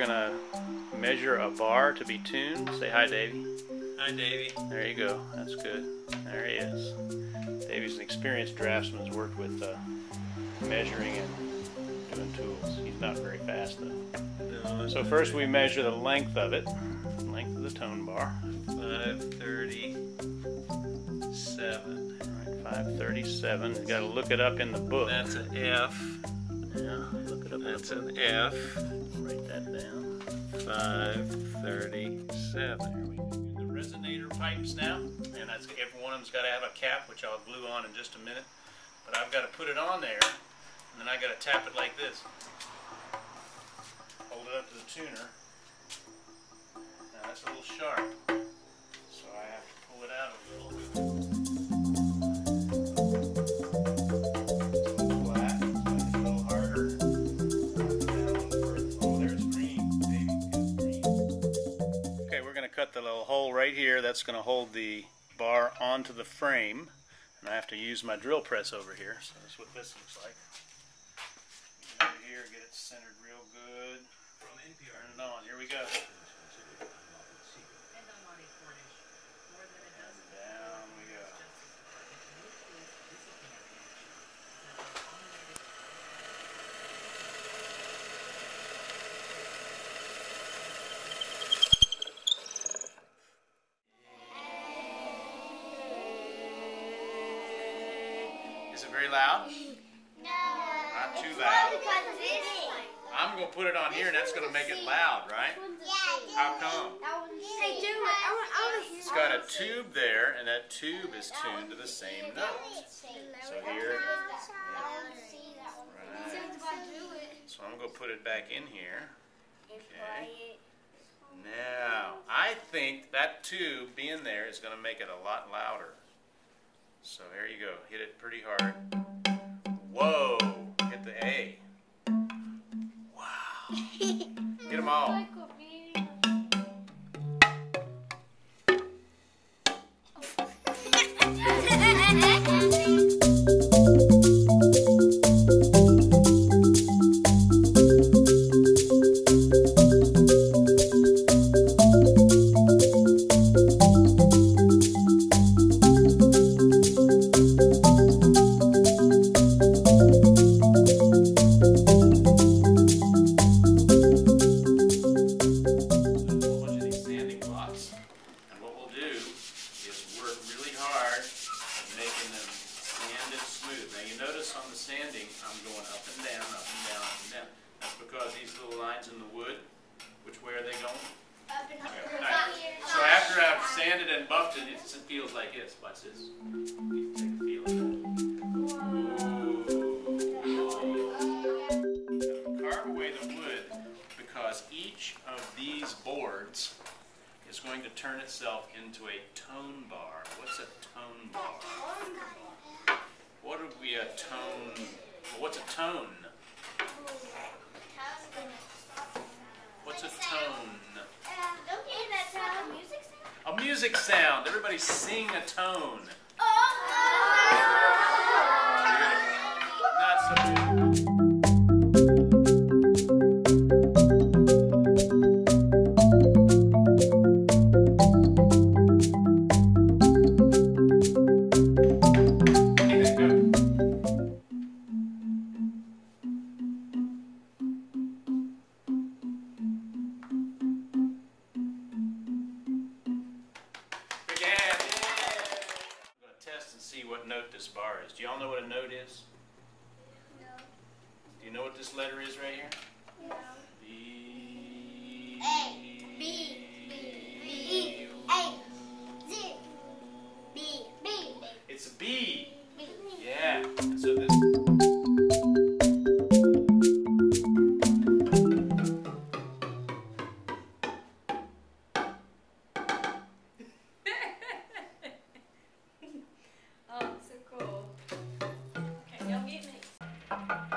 gonna measure a bar to be tuned. Say hi, Davey. Hi, Davey. There you go. That's good. There he is. Davey's an experienced draftsman. He's worked with measuring and doing tools. He's not very fast though. No, so first we measure the length of it, length of the tone bar. 537. All right, 537. You got to look it up in the book. That's an F. Yeah, look it up. That's an F. Write that down. 537. There we go. The resonator pipes now, and that's, every one of them's got to have a cap, which I'll glue on in just a minute. But I've got to put it on there, and then I got to tap it like this. Hold it up to the tuner. Now that's a little sharp, so I have to pull it out a little. It's a little flat, it's a little harder. Oh, there's green. Baby, it's green. Okay, we're going to cut the little hole right here. That's going to hold the bar onto the frame. And I have to use my drill press over here, so that's what this looks like. Get over here, get it centered real good. From NPR. Turn it on. Here we go. And down we go. Is it very loud? No. Not too loud. I'm going to put it on here and that's going to make it loud, right? Yeah. How come? Hey, do it. It's got a tube there and that tube is tuned to the same note. So here. Right. So I'm going to put it back in here. Okay. Now, I think that tube being there is going to make it a lot louder. So there you go. Hit it pretty hard. Whoa! Hit the A. Wow! Get them all. Sound. Everybody sing a tone. Not so good.